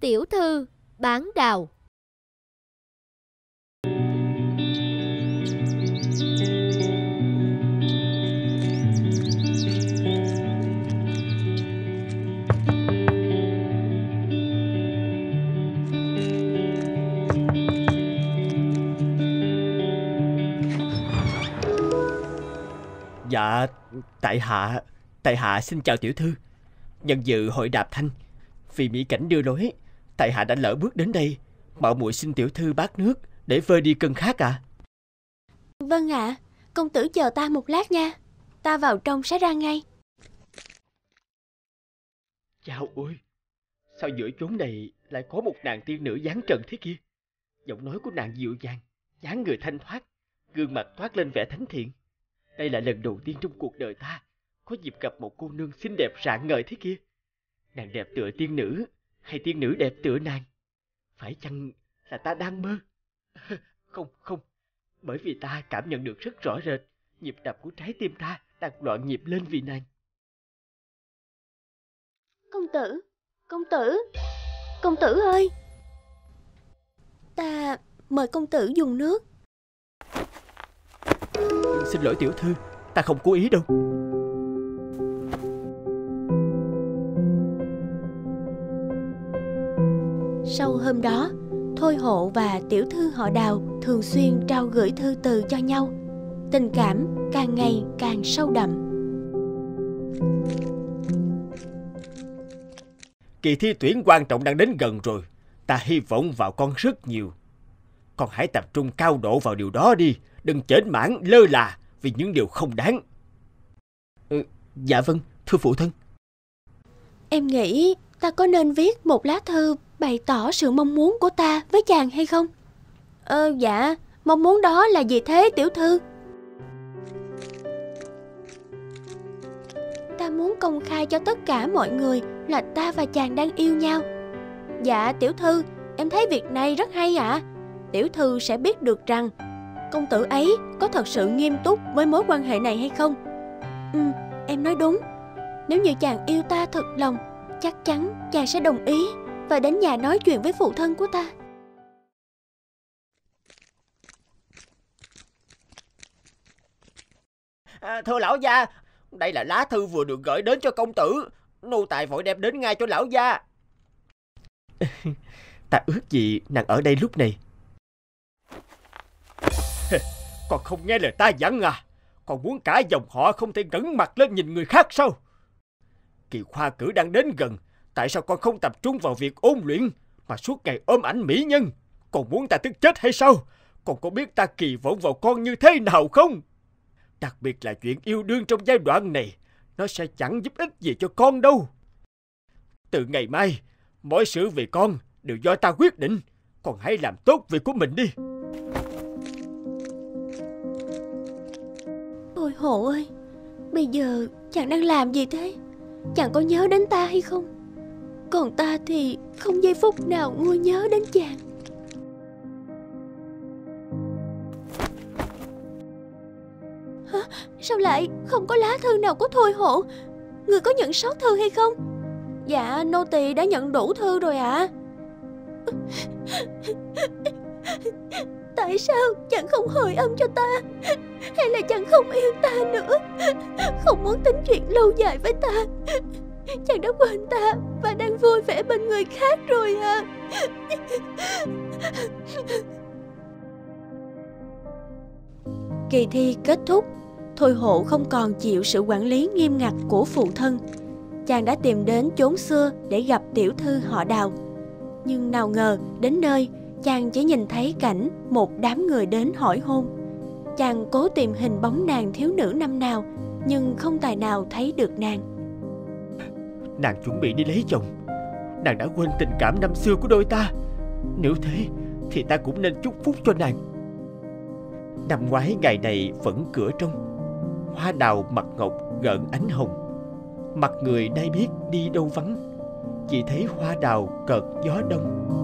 Tiểu Thư Bán Đào. Dạ, tại hạ xin chào tiểu thư. Nhân dự hội Đạp Thanh, vì mỹ cảnh đưa lối, tại hạ đã lỡ bước đến đây, mạo muội xin tiểu thư bát nước để vơi đi cơn khát ạ. Vâng ạ, công tử chờ ta một lát nha, ta vào trong sẽ ra ngay. Chào ơi, sao giữa chốn này lại có một nàng tiên nữ dáng trần thế kia? Giọng nói của nàng dịu dàng, dáng người thanh thoát, gương mặt toát lên vẻ thánh thiện. Đây là lần đầu tiên trong cuộc đời ta có dịp gặp một cô nương xinh đẹp rạng ngời thế kia. Nàng đẹp tựa tiên nữ, hay tiên nữ đẹp tựa nàng? Phải chăng là ta đang mơ? Không, bởi vì ta cảm nhận được rất rõ rệt, nhịp đập của trái tim ta đang loạn nhịp lên vì nàng. Công tử ơi! Ta mời công tử dùng nước. Xin lỗi tiểu thư, ta không cố ý đâu. Sau hôm đó, Thôi Hộ và tiểu thư họ Đào thường xuyên trao gửi thư từ cho nhau. Tình cảm càng ngày càng sâu đậm. Kỳ thi tuyển quan trọng đang đến gần rồi. Ta hy vọng vào con rất nhiều. Con hãy tập trung cao độ vào điều đó đi. Đừng chểnh mảng lơ là vì những điều không đáng. Dạ vâng, thưa phụ thân. Em nghĩ ta có nên viết một lá thư bày tỏ sự mong muốn của ta với chàng hay không? Dạ, mong muốn đó là gì thế tiểu thư? Ta muốn công khai cho tất cả mọi người là ta và chàng đang yêu nhau. Dạ tiểu thư, em thấy việc này rất hay ạ. Tiểu thư sẽ biết được rằng công tử ấy có thật sự nghiêm túc với mối quan hệ này hay không? Em nói đúng. Nếu như chàng yêu ta thật lòng, chắc chắn chàng sẽ đồng ý và đến nhà nói chuyện với phụ thân của ta. Thưa lão gia, đây là lá thư vừa được gửi đến cho công tử. Nô tài vội đem đến ngay cho lão gia. Ta ước gì nàng ở đây lúc này. Còn không nghe lời ta dặn à? Còn muốn cả dòng họ không thể ngẩng mặt lên nhìn người khác sao? Kỳ khoa cử đang đến gần, tại sao con không tập trung vào việc ôn luyện mà suốt ngày ôm ảnh mỹ nhân? Còn muốn ta tức chết hay sao? Còn có biết ta kỳ vọng vào con như thế nào không? Đặc biệt là chuyện yêu đương trong giai đoạn này, nó sẽ chẳng giúp ích gì cho con đâu. Từ ngày mai, mọi sự về con đều do ta quyết định. Con hãy làm tốt việc của mình đi. Thôi Hộ ơi, bây giờ chàng đang làm gì thế? Chàng có nhớ đến ta hay không? Còn ta thì không giây phút nào nguôi nhớ đến chàng. Hả? Sao lại không có lá thư nào của Thôi Hộ? Người có nhận sót thư hay không? Dạ, nô tỳ đã nhận đủ thư rồi ạ. Tại sao chàng không hồi âm cho ta? Hay là chàng không yêu ta nữa, không muốn tính chuyện lâu dài với ta? Chàng đã quên ta và đang vui vẻ bên người khác rồi à? Kỳ thi kết thúc, Thôi Hộ không còn chịu sự quản lý nghiêm ngặt của phụ thân. Chàng đã tìm đến chốn xưa để gặp tiểu thư họ Đào. Nhưng nào ngờ đến nơi, chàng chỉ nhìn thấy cảnh một đám người đến hỏi hôn. Chàng cố tìm hình bóng nàng thiếu nữ năm nào, nhưng không tài nào thấy được nàng. Nàng chuẩn bị đi lấy chồng. Nàng đã quên tình cảm năm xưa của đôi ta. Nếu thế thì ta cũng nên chúc phúc cho nàng. Năm ngoái ngày này vẫn cửa trong, hoa đào mặt ngọc gợn ánh hồng. Mặt người nay biết đi đâu vắng, chỉ thấy hoa đào cợt gió đông.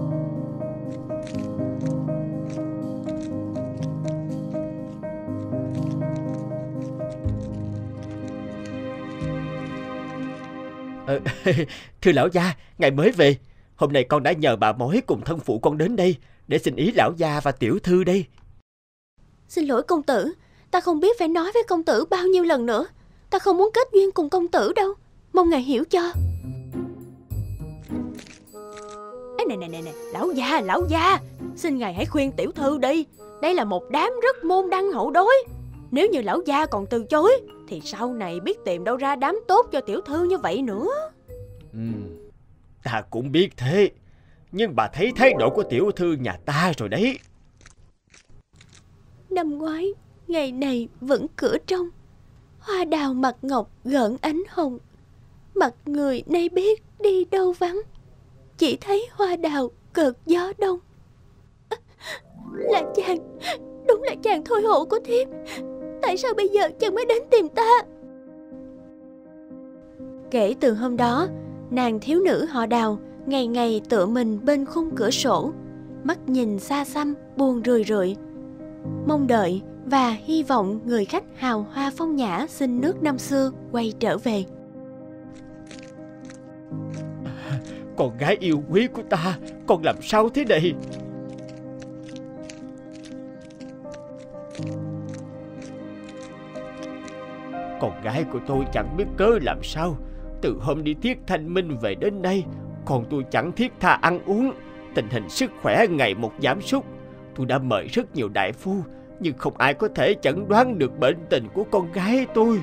Thưa lão gia, ngày mới về, Hôm nay con đã nhờ bà mối cùng thân phụ con đến đây để xin ý lão gia và tiểu thư đây. Xin lỗi công tử, ta không biết phải nói với công tử bao nhiêu lần nữa. Ta không muốn kết duyên cùng công tử đâu. Mong ngài hiểu cho. Ê, nè, lão gia, xin ngài hãy khuyên tiểu thư đi. Đây là một đám rất môn đăng hậu đối. Nếu như lão gia còn từ chối thì sau này biết tìm đâu ra đám tốt cho tiểu thư như vậy nữa. Ta cũng biết thế, nhưng bà thấy thái độ của tiểu thư nhà ta rồi đấy. Năm ngoái ngày này vẫn cửa trong, hoa đào mặt ngọc gợn ánh hồng. Mặt người nay biết đi đâu vắng, chỉ thấy hoa đào cợt gió đông. Là chàng, đúng là chàng thôi hộ của thiếp. Tại sao bây giờ chàng mới đến tìm ta? Kể từ hôm đó, nàng thiếu nữ họ Đào ngày ngày tựa mình bên khung cửa sổ, mắt nhìn xa xăm buồn rười rượi, mong đợi và hy vọng người khách hào hoa phong nhã xinh nước năm xưa quay trở về. Con gái yêu quý của ta, con làm sao thế này? Con gái của tôi chẳng biết cớ làm sao. Từ hôm đi tiết thanh minh về đến nay, còn tôi chẳng thiết tha ăn uống. Tình hình sức khỏe ngày một giảm sút. Tôi đã mời rất nhiều đại phu, nhưng không ai có thể chẩn đoán được bệnh tình của con gái tôi.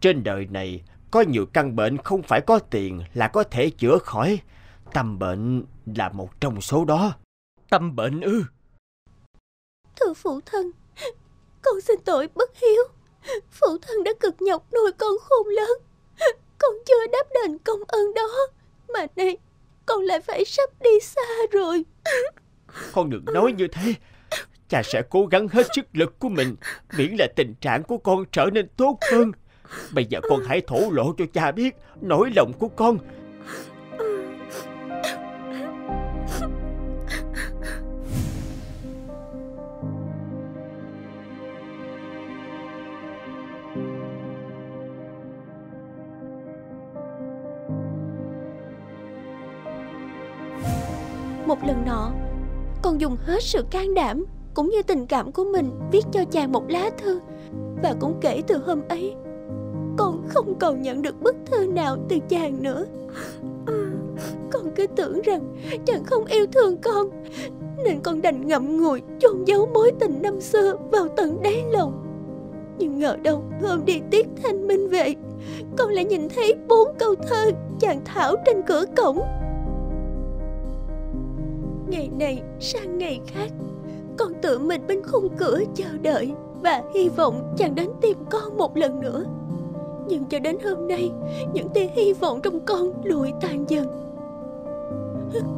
Trên đời này có nhiều căn bệnh không phải có tiền là có thể chữa khỏi. Tâm bệnh là một trong số đó. Tâm bệnh ư? Thưa phụ thân, con xin tội bất hiếu. Phụ thân đã cực nhọc nuôi con khôn lớn, con chưa đáp đền công ơn đó, mà nay con lại phải sắp đi xa rồi. Con đừng nói như thế. Cha sẽ cố gắng hết sức lực của mình, miễn là tình trạng của con trở nên tốt hơn. Bây giờ con hãy thổ lộ cho cha biết nỗi lòng của con. Một lần nọ, con dùng hết sự can đảm cũng như tình cảm của mình viết cho chàng một lá thư. Và cũng kể từ hôm ấy, con không còn nhận được bức thư nào từ chàng nữa. Con cứ tưởng rằng chàng không yêu thương con, nên con đành ngậm ngùi chôn giấu mối tình năm xưa vào tận đáy lòng. Nhưng ngờ đâu hôm đi tiết thanh minh về, con lại nhìn thấy 4 câu thơ chàng thảo trên cửa cổng. Ngày này sang ngày khác, con tự mình bên khung cửa chờ đợi và hy vọng chàng đến tìm con một lần nữa. Nhưng cho đến hôm nay, những tia hy vọng trong con lụi tàn dần.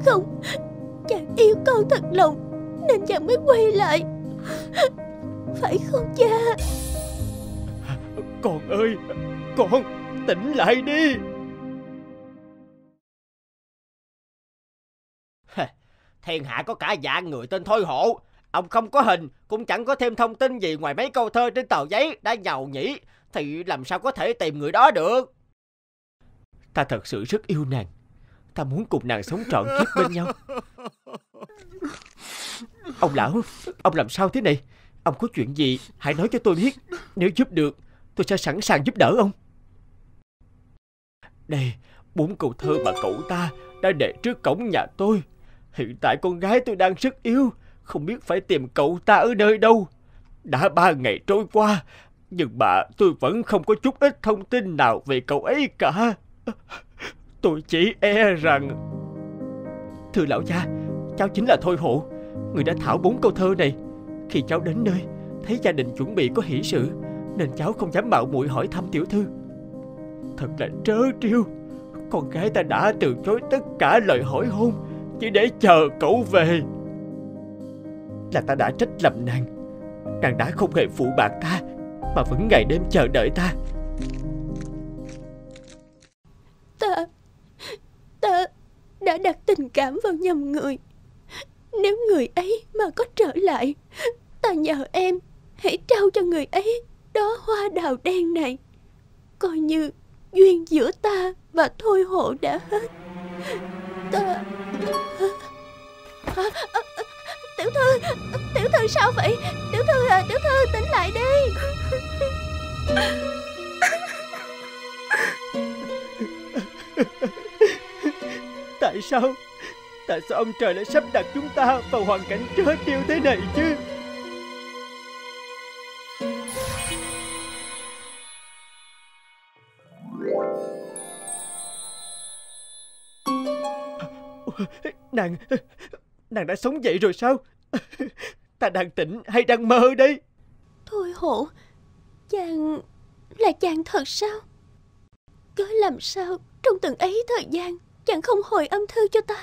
Không, chàng yêu con thật lòng nên chàng mới quay lại, phải không cha? Con ơi, con tỉnh lại đi. Thiên hạ có cả dạng người tên Thôi Hộ. Ông không có hình, cũng chẳng có thêm thông tin gì ngoài mấy câu thơ trên tờ giấy đã nhầu nhĩ, thì làm sao có thể tìm người đó được? Ta thật sự rất yêu nàng. Ta muốn cùng nàng sống trọn kiếp bên nhau. Ông lão, ông làm sao thế này? Ông có chuyện gì hãy nói cho tôi biết. Nếu giúp được, tôi sẽ sẵn sàng giúp đỡ ông. Đây, 4 câu thơ mà cậu ta đã để trước cổng nhà tôi. Hiện tại con gái tôi đang rất yếu, không biết phải tìm cậu ta ở nơi đâu. Đã 3 ngày trôi qua, nhưng mà tôi vẫn không có chút ít thông tin nào về cậu ấy cả. Tôi chỉ e rằng... Thưa lão gia, cháu chính là Thôi Hộ, người đã thảo 4 câu thơ này. Khi cháu đến nơi, thấy gia đình chuẩn bị có hỷ sự, nên cháu không dám mạo muội hỏi thăm tiểu thư. Thật là trớ trêu, con gái ta đã từ chối tất cả lời hỏi hôn, chỉ để chờ cậu về. Là ta đã trách lầm nàng. Nàng đã không hề phụ bạc ta, mà vẫn ngày đêm chờ đợi ta. Ta đã đặt tình cảm vào nhầm người. Nếu người ấy mà có trở lại, ta nhờ em hãy trao cho người ấy đó hoa đào đen này, Coi như duyên giữa ta và Thôi Hộ đã hết. Ta... Tiểu thư, tiểu thư sao vậy? Tiểu thư à, tiểu thư tỉnh lại đi. Tại sao ông trời lại sắp đặt chúng ta vào hoàn cảnh trớ trêu thế này chứ? Nàng đã sống dậy rồi sao? Ta đang tỉnh hay đang mơ đây? Thôi Hộ, chàng là chàng thật sao? Cớ làm sao trong từng ấy thời gian chàng không hồi âm thư cho ta?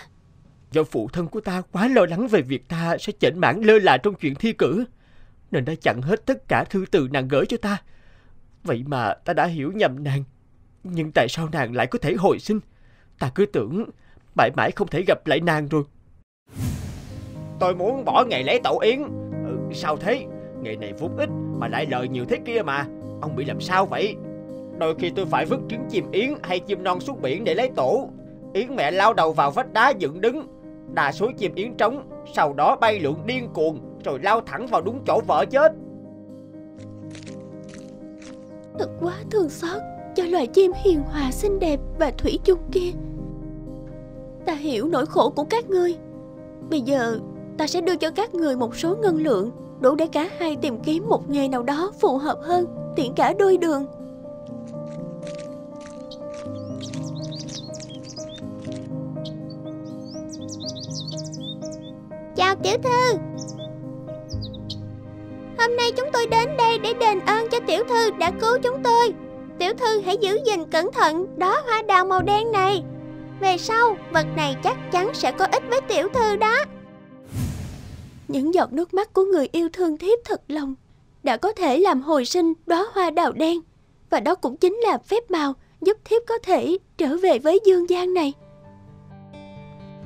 Do phụ thân của ta quá lo lắng về việc ta sẽ chểnh mảng lơ là trong chuyện thi cử, nên đã chặn hết tất cả thư từ nàng gửi cho ta. Vậy mà ta đã hiểu nhầm nàng. Nhưng tại sao nàng lại có thể hồi sinh? Ta cứ tưởng mãi mãi không thể gặp lại nàng rồi. Tôi muốn bỏ nghề lấy tổ yến. Sao thế? Nghề này vốn ít mà lại lời nhiều thế kia mà. Ông bị làm sao vậy? Đôi khi tôi phải vứt trứng chim yến hay chim non xuống biển để lấy tổ. Yến mẹ lao đầu vào vách đá dựng đứng, đà số chim yến trống, sau đó bay lượn điên cuồng, rồi lao thẳng vào đúng chỗ vợ chết. Thật quá thương xót cho loài chim hiền hòa xinh đẹp và thủy chung kia. Ta hiểu nỗi khổ của các ngươi. Bây giờ ta sẽ đưa cho các người một số ngân lượng, đủ để cả hai tìm kiếm một nghề nào đó phù hợp hơn, tiễn cả đôi đường. Chào tiểu thư. Hôm nay chúng tôi đến đây để đền ơn cho tiểu thư đã cứu chúng tôi. Tiểu thư hãy giữ gìn cẩn thận đó hoa đào màu đen này. Về sau, vật này chắc chắn sẽ có ích với tiểu thư đó. Những giọt nước mắt của người yêu thương thiếp thật lòng đã có thể làm hồi sinh đóa hoa đào đen. Và đó cũng chính là phép màu giúp thiếp có thể trở về với dương gian này.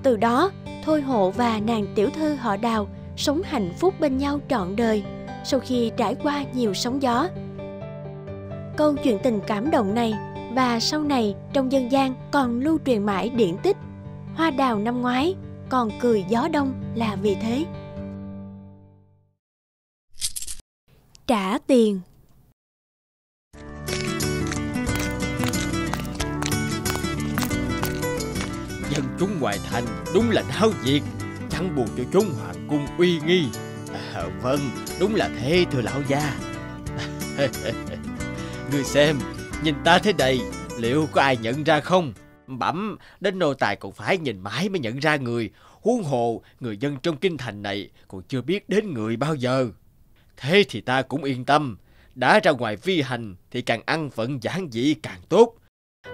Từ đó, Thôi Hộ và nàng tiểu thư họ Đào sống hạnh phúc bên nhau trọn đời sau khi trải qua nhiều sóng gió. Câu chuyện tình cảm động này và sau này trong dân gian còn lưu truyền mãi điển tích Hoa Đào năm ngoái còn cười gió đông là vì thế. Trả tiền. Dân chúng ngoài thành đúng là tháo diệt, chẳng buồn cho chúng hoàng cung uy nghi. Vâng, đúng là thế thưa lão gia. Ngươi xem, nhìn ta thế này, liệu có ai nhận ra không? Bẩm, đến nô tài còn phải nhìn mãi mới nhận ra người. Huống hồ, người dân trong kinh thành này còn chưa biết đến người bao giờ. Thế thì ta cũng yên tâm, đã ra ngoài phi hành thì càng ăn phận giản dị càng tốt.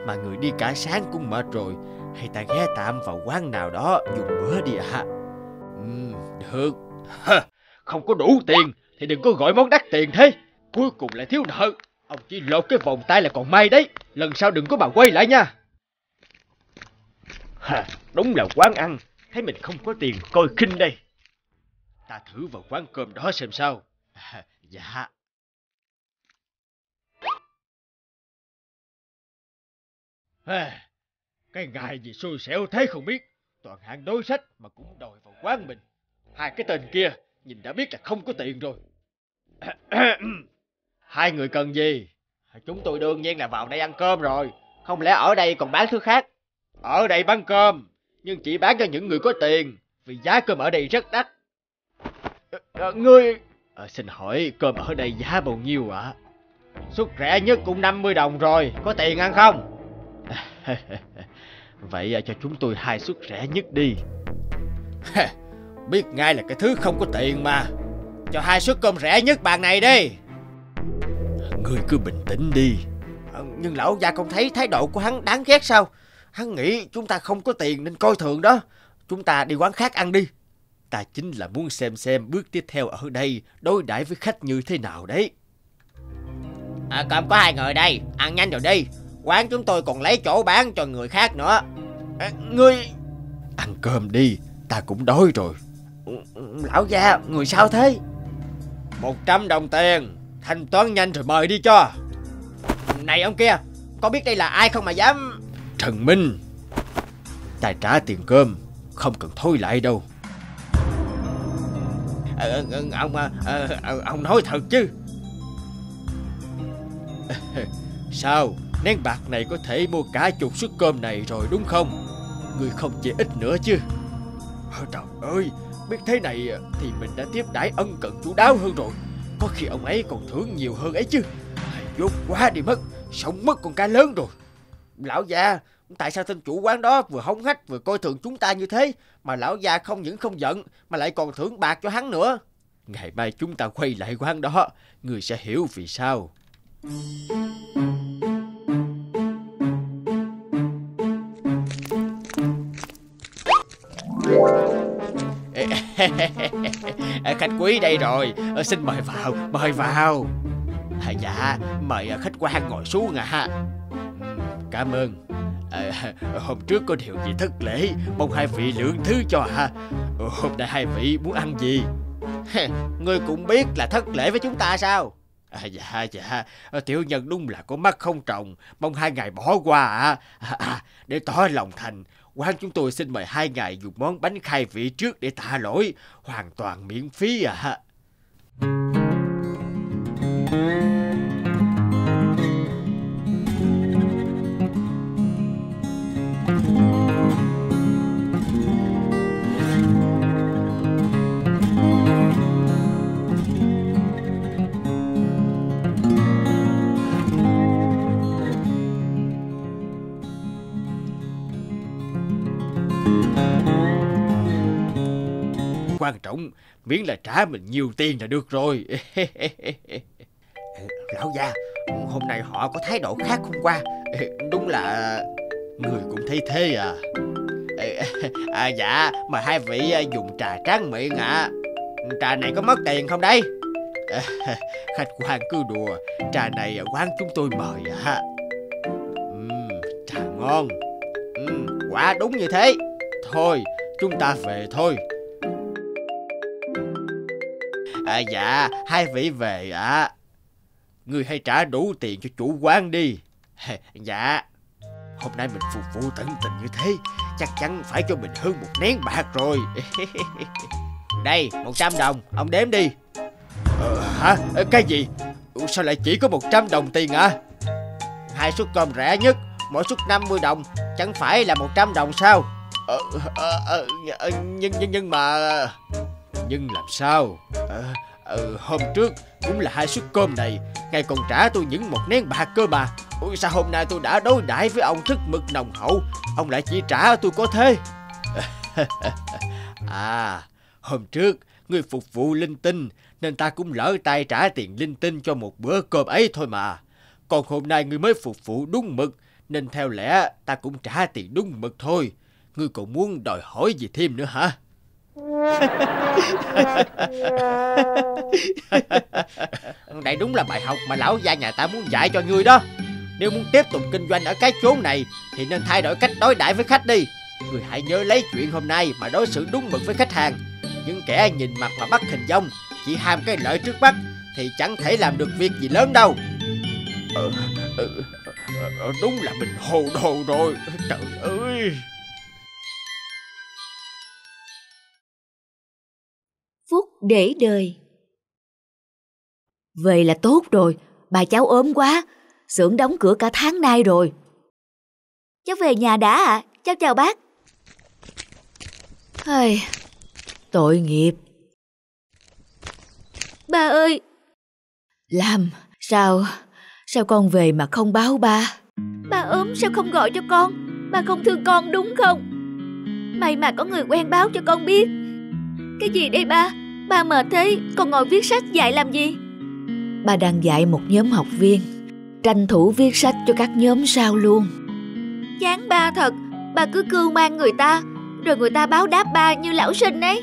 Mà người đi cả sáng cũng mệt rồi, hay ta ghé tạm vào quán nào đó dùng bữa đi ạ? Được. Không có đủ tiền thì đừng có gọi món đắt tiền thế, cuối cùng lại thiếu nợ. Ông chỉ lột cái vòng tay là còn may đấy. Lần sau đừng có mà quay lại nha. Đúng là quán ăn, thấy mình không có tiền coi khinh đây. Ta thử vào quán cơm đó xem sao. Dạ. Cái ngày gì xui xẻo thế không biết, toàn hạng đối sách mà cũng đòi vào quán mình. Hai cái tên kia nhìn đã biết là không có tiền rồi. Hai người cần gì? Chúng tôi đương nhiên là vào đây ăn cơm rồi. Không lẽ ở đây còn bán thứ khác? Ở đây bán cơm, nhưng chỉ bán cho những người có tiền, vì giá cơm ở đây rất đắt. Ngươi... xin hỏi cơm ở đây giá bao nhiêu ạ? Suất rẻ nhất cũng 50 đồng rồi. Có tiền ăn không? Vậy cho chúng tôi hai suất rẻ nhất đi. Biết ngay là cái thứ không có tiền mà. Cho hai suất cơm rẻ nhất bàn này đi. Ngươi cứ bình tĩnh đi. Nhưng lão gia không thấy thái độ của hắn đáng ghét sao? Hắn nghĩ chúng ta không có tiền nên coi thường đó. Chúng ta đi quán khác ăn đi. Ta chính là muốn xem bước tiếp theo ở đây đối đãi với khách như thế nào đấy. Cơm có hai người đây, ăn nhanh rồi đi. Quán chúng tôi còn lấy chỗ bán cho người khác nữa. Ngươi... Ăn cơm đi, ta cũng đói rồi. Lão gia, người sao thế? 100 đồng tiền. Thanh toán nhanh rồi mời đi cho. Này ông kia, có biết đây là ai không mà dám? Trần Minh, ta trả tiền cơm, không cần thối lại đâu. Ông nói thật chứ? Sao, nén bạc này có thể mua cả chục suất cơm này rồi đúng không? Người không chỉ ít nữa chứ? Trời ơi, biết thế này thì mình đã tiếp đãi ân cần chú đáo hơn rồi. Có khi ông ấy còn thưởng nhiều hơn ấy chứ. Dốt quá đi mất, sống mất con cá lớn rồi. Lão già, tại sao tên chủ quán đó vừa hống hách vừa coi thường chúng ta như thế? Mà lão già không những không giận mà lại còn thưởng bạc cho hắn nữa. Ngày mai chúng ta quay lại quán đó, người sẽ hiểu vì sao. Khách quý đây rồi, xin mời vào, mời vào. Dạ, mời khách quan ngồi xuống ạ. Cảm ơn. Hôm trước có điều gì thất lễ, mong hai vị lượng thứ cho ạ. Hôm nay hai vị muốn ăn gì? Ngươi cũng biết là thất lễ với chúng ta sao? Dạ, tiểu nhân đúng là có mắt không trồng, mong hai ngài bỏ qua ạ. Để tỏ lòng thành, quán chúng tôi xin mời hai ngài dùng món bánh khai vị trước để tạ lỗi, hoàn toàn miễn phí ạ. Quan trọng miễn là trả mình nhiều tiền là được rồi. Lão già, hôm nay họ có thái độ khác hôm qua. Đúng là người cũng thấy thế à. Dạ, mời hai vị dùng trà tráng miệng ạ. Trà này có mất tiền không đây? Khách quan cứ đùa, trà này quán chúng tôi mời ạ. Trà ngon. Quả đúng như thế. Thôi, chúng ta về thôi. Dạ, hai vị về ạ. Ngươi hãy trả đủ tiền cho chủ quán đi. Dạ. Hôm nay mình phục vụ tận tình như thế, chắc chắn phải cho mình hơn một nén bạc rồi. Đây, 100 đồng, ông đếm đi. Hả? Cái gì? Sao lại chỉ có 100 đồng tiền ạ? Hai suất cơm rẻ nhất, mỗi suất 50 đồng, chẳng phải là 100 đồng sao? Nhưng làm sao? Hôm trước cũng là hai suất cơm này, ngài còn trả tôi những một nén bạc cơ mà. Ôi, sao hôm nay tôi đã đối đãi với ông rất mực nồng hậu, ông lại chỉ trả tôi có thế? Hôm trước người phục vụ linh tinh nên ta cũng lỡ tay trả tiền linh tinh cho một bữa cơm ấy thôi mà. Còn hôm nay người mới phục vụ đúng mực nên theo lẽ ta cũng trả tiền đúng mực thôi. Ngươi còn muốn đòi hỏi gì thêm nữa hả? Đây đúng là bài học mà lão gia nhà ta muốn dạy cho ngươi đó. Nếu muốn tiếp tục kinh doanh ở cái chốn này thì nên thay đổi cách đối đãi với khách đi. Ngươi hãy nhớ lấy chuyện hôm nay mà đối xử đúng mực với khách hàng. Những kẻ nhìn mặt mà bắt hình dong, chỉ ham cái lợi trước mắt thì chẳng thể làm được việc gì lớn đâu. Đúng là mình hồ đồ rồi. Trời ơi. Phúc để đời. Về là tốt rồi, bà cháu ốm quá, xưởng đóng cửa cả tháng nay rồi. Cháu về nhà đã ạ. Cháu chào bác. Ai, tội nghiệp. Ba ơi. Làm sao con về mà không báo ba? Ba ốm sao không gọi cho con? Ba không thương con đúng không? May mà có người quen báo cho con biết. Cái gì đây ba? Ba mệt thế, con ngồi viết sách dạy làm gì? Ba đang dạy một nhóm học viên, tranh thủ viết sách cho các nhóm sau luôn. Chán ba thật, ba cứ cưu mang người ta, rồi người ta báo đáp ba như lão sinh ấy.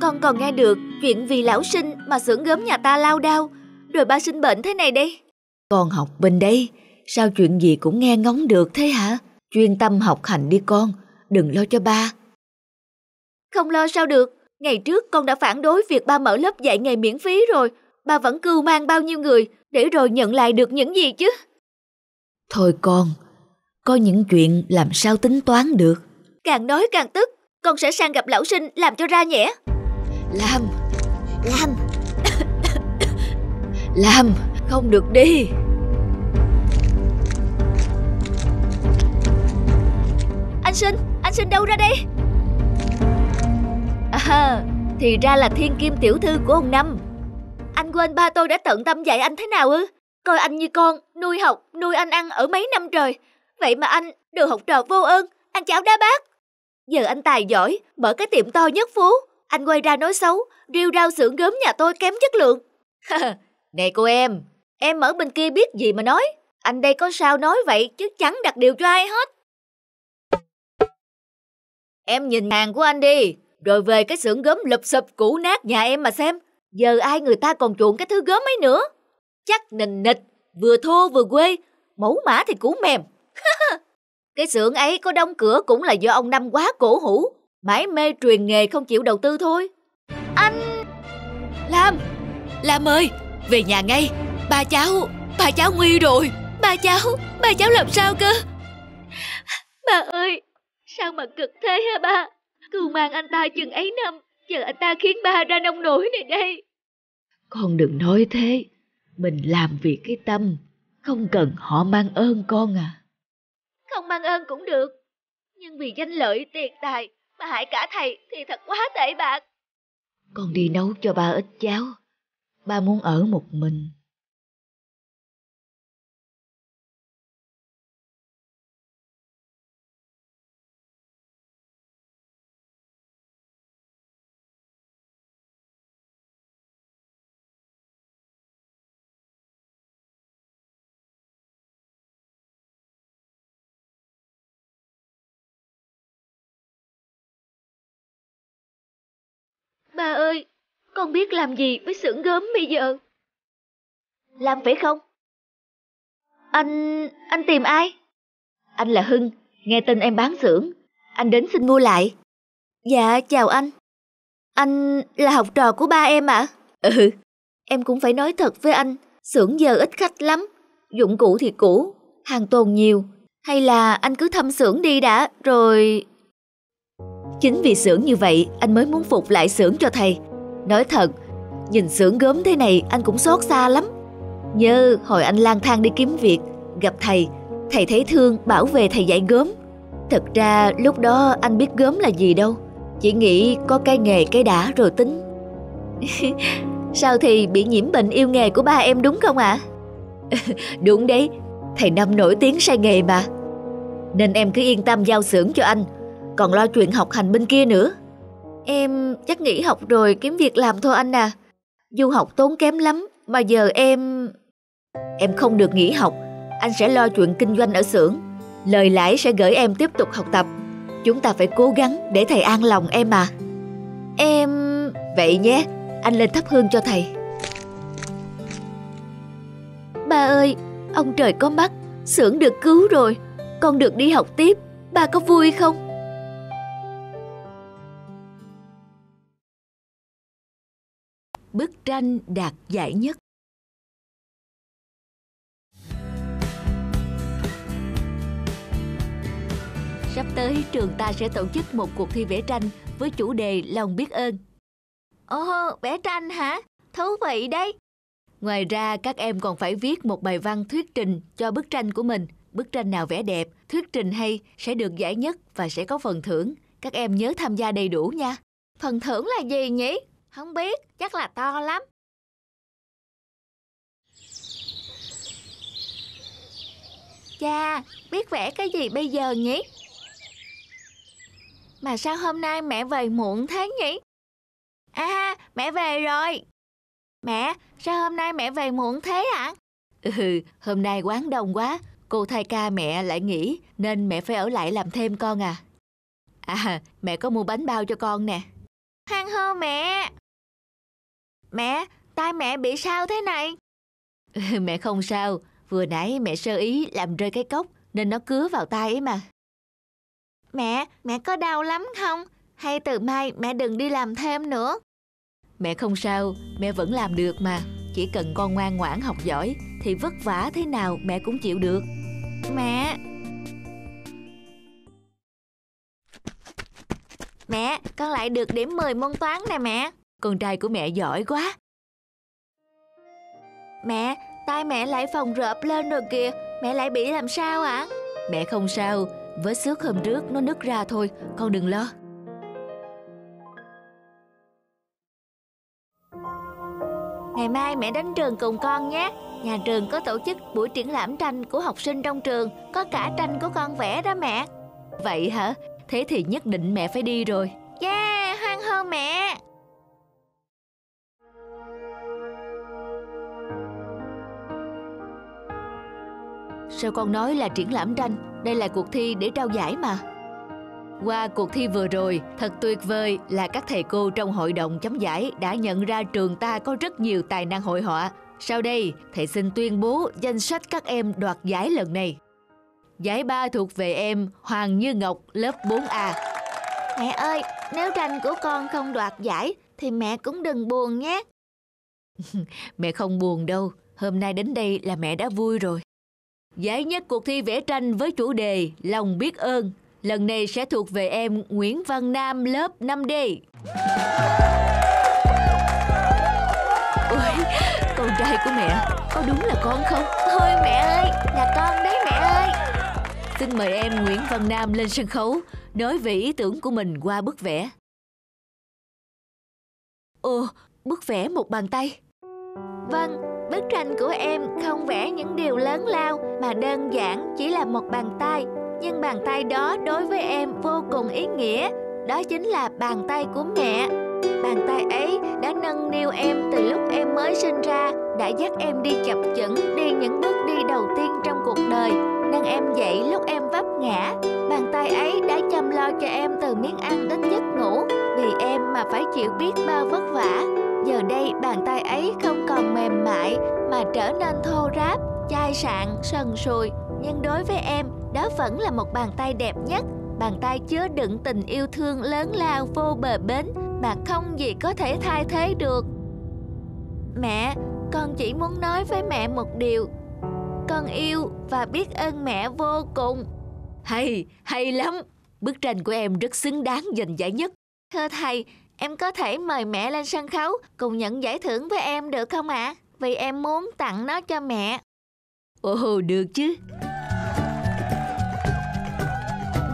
Con còn nghe được chuyện vì lão sinh mà xưởng gốm nhà ta lao đao, rồi ba sinh bệnh thế này đây. Con học bên đây, sao chuyện gì cũng nghe ngóng được thế hả? Chuyên tâm học hành đi con, đừng lo cho ba. Không lo sao được. Ngày trước con đã phản đối việc ba mở lớp dạy nghề miễn phí rồi. Ba vẫn cưu mang bao nhiêu người, để rồi nhận lại được những gì chứ? Thôi con, có những chuyện làm sao tính toán được. Càng nói càng tức. Con sẽ sang gặp lão sinh làm cho ra nhẽ. Lam Lam, không được đi. Anh Sinh đâu ra đây? À, thì ra là Thiên Kim tiểu thư của ông Năm. Anh quên ba tôi đã tận tâm dạy anh thế nào ư? Coi anh như con, nuôi học, nuôi anh ăn ở mấy năm trời. Vậy mà anh, đồ học trò vô ơn, ăn cháo đá bát. Giờ anh tài giỏi, mở cái tiệm to nhất phố. Anh quay ra nói xấu, rêu rao xưởng gốm nhà tôi kém chất lượng. Nè cô em ở bên kia biết gì mà nói. Anh đây có sao nói vậy chứ chẳng đặt điều cho ai hết. Em nhìn hàng của anh đi, rồi về cái xưởng gốm lụp xụp cũ nát nhà em mà xem. Giờ ai người ta còn chuộng cái thứ gốm ấy nữa. Chắc nình nịch, vừa thô vừa quê, mẫu mã thì cũ mềm. Cái xưởng ấy có đóng cửa cũng là do ông Năm quá cổ hủ, mãi mê truyền nghề không chịu đầu tư thôi. Anh... Lam ơi, về nhà ngay. Ba cháu nguy rồi. Ba cháu làm sao cơ? Ba ơi, sao mà cực thế hả ba? Cưu mang anh ta chừng ấy năm, giờ anh ta khiến ba ra nông nổi này đây. Con đừng nói thế. Mình làm việc cái tâm, không cần họ mang ơn con à. Không mang ơn cũng được, nhưng vì danh lợi tiền tài mà hại cả thầy thì thật quá tệ bạc. Con đi nấu cho ba ít cháo. Ba muốn ở một mình. Ba ơi, con biết làm gì với xưởng gốm bây giờ? Làm phải không? Anh tìm ai? Anh là Hưng, nghe tin em bán xưởng, anh đến xin mua lại. Dạ, chào anh. Anh là học trò của ba em ạ? Ừ, em cũng phải nói thật với anh, xưởng giờ ít khách lắm, dụng cụ thì cũ, hàng tồn nhiều. Hay là anh cứ thăm xưởng đi đã, rồi... Chính vì xưởng như vậy anh mới muốn phục lại xưởng cho thầy. Nói thật, nhìn xưởng gốm thế này anh cũng xót xa lắm. Nhớ hồi anh lang thang đi kiếm việc, gặp thầy, thầy thấy thương bảo về thầy dạy gốm. Thật ra lúc đó anh biết gốm là gì đâu, chỉ nghĩ có cái nghề cái đã rồi tính. Sao thì bị nhiễm bệnh yêu nghề của ba em đúng không ạ? Đúng đấy, thầy Năm nổi tiếng say nghề mà. Nên em cứ yên tâm giao xưởng cho anh, còn lo chuyện học hành bên kia nữa. Em chắc nghỉ học rồi kiếm việc làm thôi anh à. Du học tốn kém lắm mà giờ em không được nghỉ học. Anh sẽ lo chuyện kinh doanh ở xưởng, lời lãi sẽ gửi em tiếp tục học tập. Chúng ta phải cố gắng để thầy an lòng em mà. Em vậy nhé, anh lên thắp hương cho thầy. Ba ơi, ông trời có mắt, xưởng được cứu rồi, con được đi học tiếp, ba có vui không? Bức tranh đạt giải nhất. Sắp tới trường ta sẽ tổ chức một cuộc thi vẽ tranh với chủ đề lòng biết ơn. Ồ, vẽ tranh hả? Thú vị đấy. Ngoài ra các em còn phải viết một bài văn thuyết trình cho bức tranh của mình. Bức tranh nào vẽ đẹp, thuyết trình hay sẽ được giải nhất và sẽ có phần thưởng. Các em nhớ tham gia đầy đủ nha. Phần thưởng là gì nhỉ? Không biết, chắc là to lắm. Cha, biết vẽ cái gì bây giờ nhỉ? Mà sao hôm nay mẹ về muộn thế nhỉ? À, mẹ về rồi. Mẹ, sao hôm nay mẹ về muộn thế ạ? Ừ, hôm nay quán đông quá. Cô thay ca mẹ lại nghỉ, nên mẹ phải ở lại làm thêm con à. À, mẹ có mua bánh bao cho con nè. Hoan hô mẹ. Mẹ, tay mẹ bị sao thế này? Mẹ không sao, vừa nãy mẹ sơ ý làm rơi cái cốc nên nó cứa vào tay ấy mà. Mẹ có đau lắm không? Hay từ mai mẹ đừng đi làm thêm nữa? Mẹ không sao, mẹ vẫn làm được mà. Chỉ cần con ngoan ngoãn học giỏi thì vất vả thế nào mẹ cũng chịu được. Mẹ! Mẹ, con lại được điểm 10 môn toán nè mẹ. Con trai của mẹ giỏi quá. Mẹ, tay mẹ lại phồng rộp lên rồi kìa. Mẹ lại bị làm sao ạ? Mẹ không sao, vết xước hôm trước nó nứt ra thôi, con đừng lo. Ngày mai mẹ đến trường cùng con nhé. Nhà trường có tổ chức buổi triển lãm tranh của học sinh trong trường. Có cả tranh của con vẽ đó mẹ. Vậy hả? Thế thì nhất định mẹ phải đi rồi. Yeah, hoan hô mẹ. Sao con nói là triển lãm tranh? Đây là cuộc thi để trao giải mà. Qua cuộc thi vừa rồi, thật tuyệt vời là các thầy cô trong hội đồng chấm giải đã nhận ra trường ta có rất nhiều tài năng hội họa. Sau đây, thầy xin tuyên bố danh sách các em đoạt giải lần này. Giải 3 thuộc về em Hoàng Như Ngọc, lớp 4A. Mẹ ơi, nếu tranh của con không đoạt giải thì mẹ cũng đừng buồn nhé. Mẹ không buồn đâu, hôm nay đến đây là mẹ đã vui rồi. Giải nhất cuộc thi vẽ tranh với chủ đề Lòng biết ơn. Lần này sẽ thuộc về em Nguyễn Văn Nam, lớp 5D. Ôi, con trai của mẹ, có đúng là con không? Thôi mẹ ơi, là con đấy mẹ ơi. Xin mời em Nguyễn Văn Nam lên sân khấu, nói về ý tưởng của mình qua bức vẽ. Ồ, bức vẽ một bàn tay. Vâng, bức tranh của em không vẽ những điều lớn lao, mà đơn giản chỉ là một bàn tay. Nhưng bàn tay đó đối với em vô cùng ý nghĩa. Đó chính là bàn tay của mẹ. Bàn tay ấy đã nâng niu em từ lúc em mới sinh ra, đã dắt em đi chập chững, đi những bước đi đầu tiên trong cuộc đời, nâng em dậy lúc em vấp ngã. Bàn tay ấy đã chăm lo cho em từ miếng ăn đến giấc ngủ, vì em mà phải chịu biết bao vất vả. Giờ đây bàn tay ấy không còn mềm mại, mà trở nên thô ráp, chai sạn, sần sùi. Nhưng đối với em, đó vẫn là một bàn tay đẹp nhất. Bàn tay chứa đựng tình yêu thương lớn lao vô bờ bến mà không gì có thể thay thế được. Mẹ, con chỉ muốn nói với mẹ một điều. Con yêu và biết ơn mẹ vô cùng. Hay, hay lắm. Bức tranh của em rất xứng đáng giành giải nhất. Thưa thầy, em có thể mời mẹ lên sân khấu cùng nhận giải thưởng với em được không ạ? Vì em muốn tặng nó cho mẹ. Ồ, được chứ.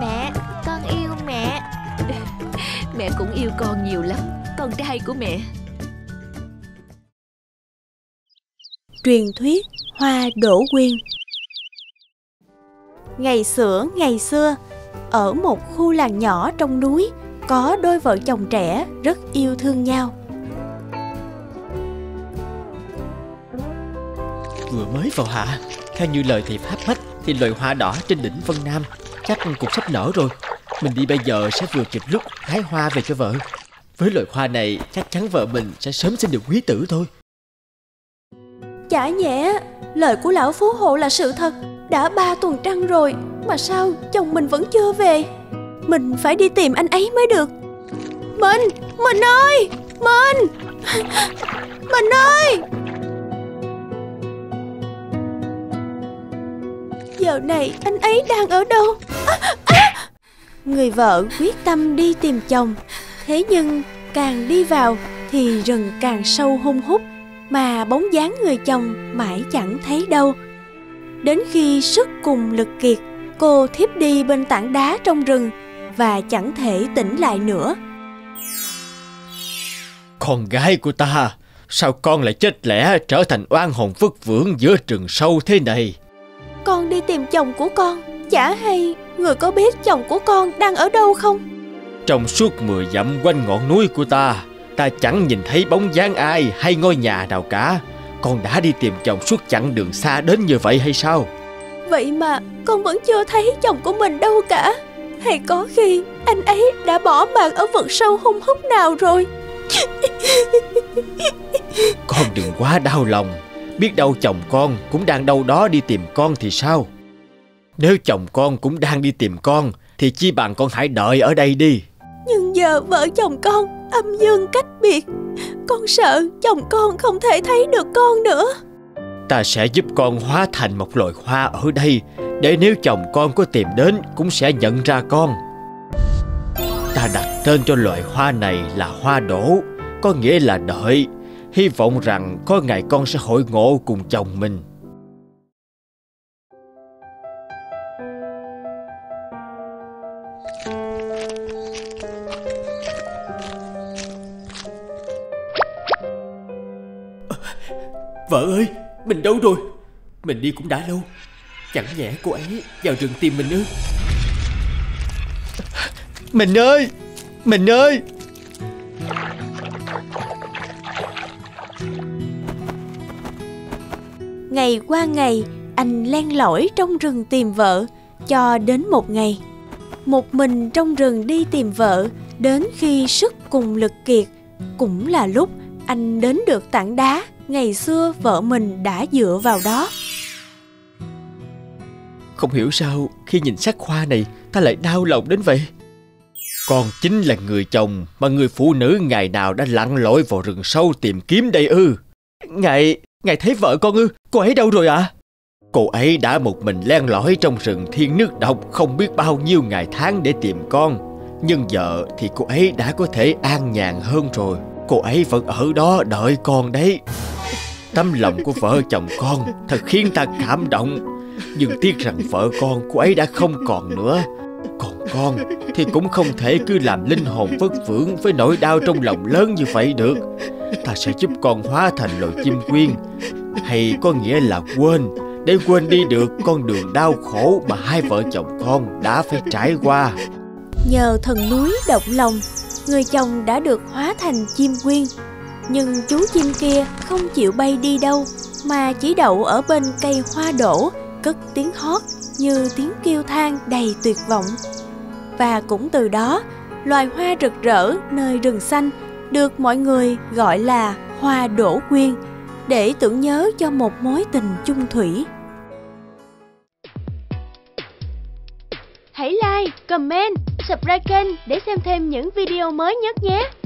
Mẹ, con yêu mẹ. Mẹ cũng yêu con nhiều lắm, con trai của mẹ. Truyền thuyết Hoa Đỗ Quyên. Ngày xưa, ở một khu làng nhỏ trong núi, có đôi vợ chồng trẻ rất yêu thương nhau. Vừa mới vào hạ, theo như lời thầy Pháp Mách, thì loài hoa đỏ trên đỉnh Vân Nam chắc cũng sắp nở rồi. Mình đi bây giờ sẽ vừa kịp lúc hái hoa về cho vợ. Với loài hoa này chắc chắn vợ mình sẽ sớm sinh được quý tử thôi. Chả nhẽ lời của lão phú hộ là sự thật. Đã 3 tuần trăng rồi mà sao chồng mình vẫn chưa về. Mình phải đi tìm anh ấy mới được. Mình ơi, Mình ơi. Giờ này anh ấy đang ở đâu? Người vợ quyết tâm đi tìm chồng. Thế nhưng càng đi vào thì rừng càng sâu hun hút, mà bóng dáng người chồng mãi chẳng thấy đâu. Đến khi sức cùng lực kiệt, cô thiếp đi bên tảng đá trong rừng và chẳng thể tỉnh lại nữa. Con gái của ta, sao con lại chết lẻ trở thành oan hồn vất vưởng giữa rừng sâu thế này? Con đi tìm chồng của con. Chả hay người có biết chồng của con đang ở đâu không? Trong suốt 10 dặm quanh ngọn núi của ta, ta chẳng nhìn thấy bóng dáng ai hay ngôi nhà nào cả. Con đã đi tìm chồng suốt chặng đường xa đến như vậy hay sao? Vậy mà con vẫn chưa thấy chồng của mình đâu cả. Hay có khi anh ấy đã bỏ mạng ở vực sâu hun hút nào rồi? Con đừng quá đau lòng. Biết đâu chồng con cũng đang đâu đó đi tìm con thì sao? Nếu chồng con cũng đang đi tìm con thì chi bằng con hãy đợi ở đây đi. Nhưng giờ vợ chồng con âm dương cách biệt. Con sợ chồng con không thể thấy được con nữa. Ta sẽ giúp con hóa thành một loài hoa ở đây, để nếu chồng con có tìm đến cũng sẽ nhận ra con. Ta đặt tên cho loài hoa này là hoa đỗ, có nghĩa là đợi. Hy vọng rằng có ngày con sẽ hội ngộ cùng chồng mình. Vợ ơi, mình đâu rồi? Mình đi cũng đã lâu, chẳng nhẽ cô ấy vào rừng tìm mình ư? Mình ơi! Mình ơi! Ngày qua ngày, anh len lỏi trong rừng tìm vợ, cho đến một ngày. Một mình trong rừng đi tìm vợ, đến khi sức cùng lực kiệt, cũng là lúc anh đến được tảng đá ngày xưa vợ mình đã dựa vào đó. Không hiểu sao khi nhìn sắc hoa này ta lại đau lòng đến vậy. Con chính là người chồng mà người phụ nữ ngày nào đã lặn lội vào rừng sâu tìm kiếm đây ư? Ngài thấy vợ con ư? Cô ấy đâu rồi ạ? Cô ấy đã một mình len lỏi trong rừng thiên nước độc không biết bao nhiêu ngày tháng để tìm con. Nhưng giờ thì cô ấy đã có thể an nhàn hơn rồi. Cô ấy vẫn ở đó đợi con đấy. Tấm lòng của vợ chồng con thật khiến ta cảm động. Nhưng tiếc rằng vợ con cô ấy đã không còn nữa. Còn con thì cũng không thể cứ làm linh hồn vất vưởng với nỗi đau trong lòng lớn như vậy được. Ta sẽ giúp con hóa thành loài chim quyên, hay có nghĩa là quên, để quên đi được con đường đau khổ mà hai vợ chồng con đã phải trải qua. Nhờ thần núi động lòng, người chồng đã được hóa thành chim quyên. Nhưng chú chim kia không chịu bay đi đâu, mà chỉ đậu ở bên cây hoa đỗ, cất tiếng hót như tiếng kêu than đầy tuyệt vọng. Và cũng từ đó, loài hoa rực rỡ nơi rừng xanh được mọi người gọi là hoa đỗ quyên, để tưởng nhớ cho một mối tình chung thủy. Hãy like, comment, subscribe kênh để xem thêm những video mới nhất nhé!